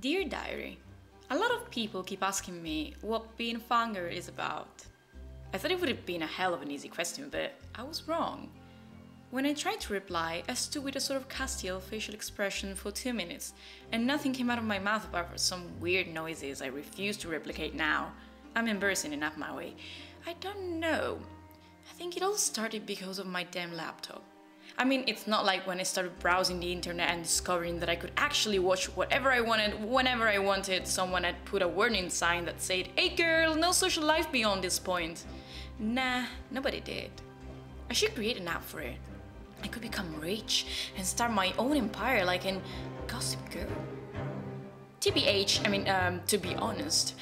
Dear Diary, a lot of people keep asking me what being fanger is about. I thought it would have been a hell of an easy question, but I was wrong. When I tried to reply, I stood with a sort of Castiel facial expression for 2 minutes, and nothing came out of my mouth apart from some weird noises I refuse to replicate now. I'm embarrassing enough my way. I don't know. I think it all started because of my damn laptop. I mean, it's not like when I started browsing the internet and discovering that I could actually watch whatever I wanted, whenever I wanted, someone had put a warning sign that said, "Hey girl, no social life beyond this point." Nah, nobody did. I should create an app for it. I could become rich and start my own empire like in Gossip Girl. To be honest,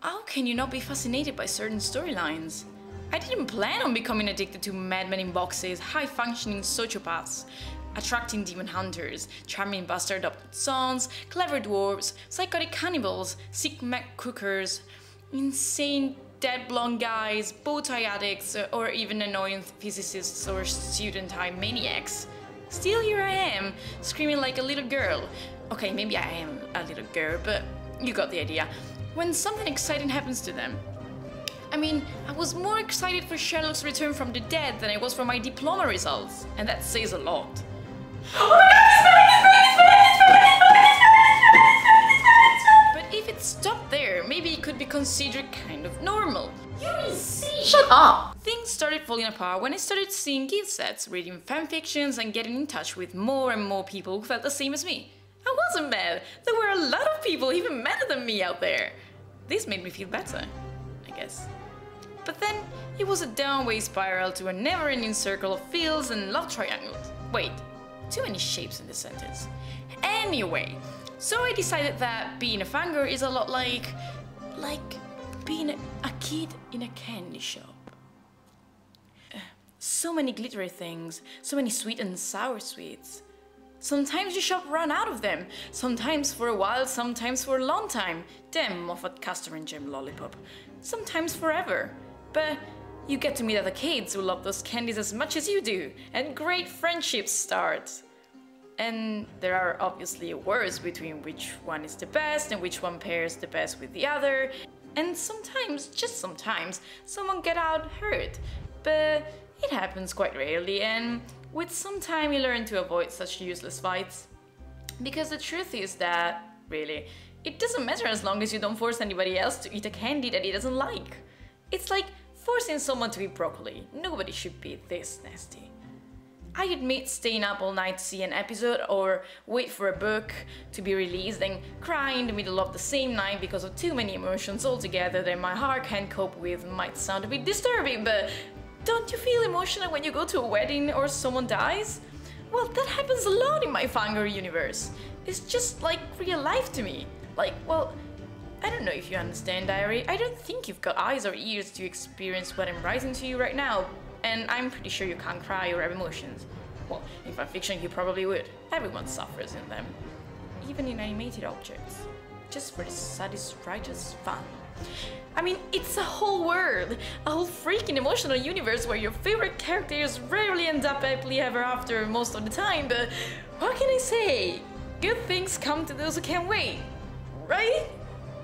how can you not be fascinated by certain storylines? I didn't plan on becoming addicted to madmen in boxes, high-functioning sociopaths, attracting demon hunters, charming bastard-adopted sons, clever dwarves, psychotic cannibals, sick mad cookers, insane dead blonde guys, bow-tie addicts, or even annoying physicists or student-high maniacs. Still here I am, screaming like a little girl. Okay, maybe I am a little girl, but you got the idea. When something exciting happens to them. I mean, I was more excited for Sherlock's return from the dead than I was for my diploma results, and that says a lot. But if it stopped there, maybe it could be considered kind of normal. You're insane! Shut up! Things started falling apart when I started seeing gift sets, reading fanfictions, and getting in touch with more and more people who felt the same as me. I wasn't mad. There were a lot of people even madder than me out there. This made me feel better, I guess. But then it was a downward spiral to a never-ending circle of fields and love triangles. Wait, too many shapes in this sentence. Anyway, so I decided that being a fanger is a lot like being a kid in a candy shop. So many glittery things, so many sweet and sour sweets. Sometimes you shop run out of them, sometimes for a while, sometimes for a long time. Damn, Moffat, Caster and Jim Lollipop. Sometimes forever. But you get to meet other kids who love those candies as much as you do, and great friendships start. And there are obviously wars between which one is the best and which one pairs the best with the other. And sometimes, just sometimes, someone gets out hurt. But it happens quite rarely, and with some time you learn to avoid such useless fights. Because the truth is that, really, it doesn't matter as long as you don't force anybody else to eat a candy that he doesn't like. It's like forcing someone to eat broccoli. Nobody should be this nasty. I admit staying up all night to see an episode or wait for a book to be released and cry in the middle of the same night because of too many emotions altogether that my heart can't cope with might sound a bit disturbing, but don't you feel emotional when you go to a wedding or someone dies? Well, that happens a lot in my fanger universe. It's just like real life to me. Like, well, I don't know if you understand, Diary. I don't think you've got eyes or ears to experience what I'm writing to you right now. And I'm pretty sure you can't cry or have emotions. Well, in fanfiction, you probably would. Everyone suffers in them. Even in animated objects. Just for the saddest, righteous fun. I mean, it's a whole world, a whole freaking emotional universe where your favorite characters rarely end up happily ever after most of the time, but what can I say? Good things come to those who can't wait, right?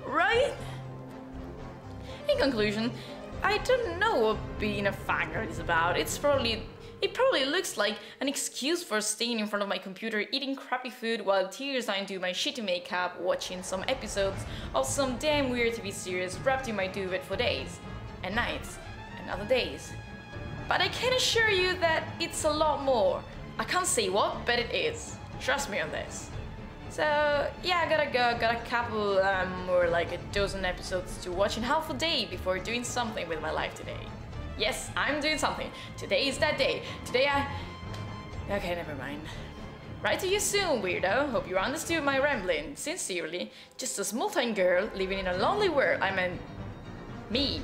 Right? In conclusion, I don't know what being a fanger is about. It probably looks like an excuse for staying in front of my computer, eating crappy food while tears undo my shitty makeup, watching some episodes of some damn weird TV series wrapped in my duvet for days, and nights, and other days. But I can assure you that it's a lot more. I can't say what, but it is. Trust me on this. So yeah, I gotta go, got a couple or like a dozen episodes to watch in half a day before doing something with my life today. Yes, I'm doing something. Today is that day. Today I... Okay, never mind. Write to you soon, weirdo. Hope you understood my rambling. Sincerely, just a small-time girl living in a lonely world. I mean, me.